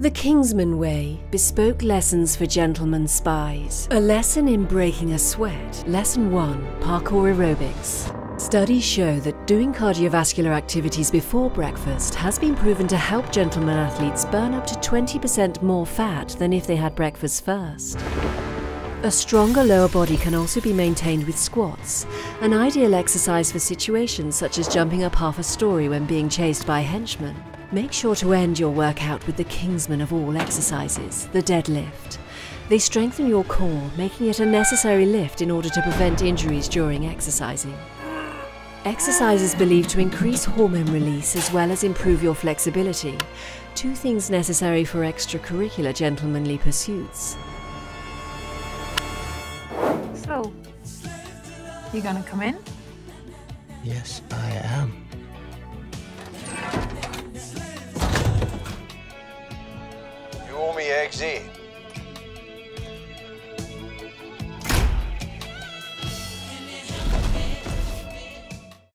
The Kingsman Way, bespoke lessons for gentlemen spies. A lesson in breaking a sweat. Lesson 1, parkour aerobics. Studies show that doing cardiovascular activities before breakfast has been proven to help gentlemen athletes burn up to 20% more fat than if they had breakfast first. A stronger lower body can also be maintained with squats, an ideal exercise for situations such as jumping up half a story when being chased by henchmen. Make sure to end your workout with the Kingsman of all exercises, the deadlift. They strengthen your core, making it a necessary lift in order to prevent injuries during exercising. Exercise is believed to increase hormone release as well as improve your flexibility, two things necessary for extracurricular gentlemanly pursuits. So, you gonna come in? Yes, I am. You owe me, Eggsy.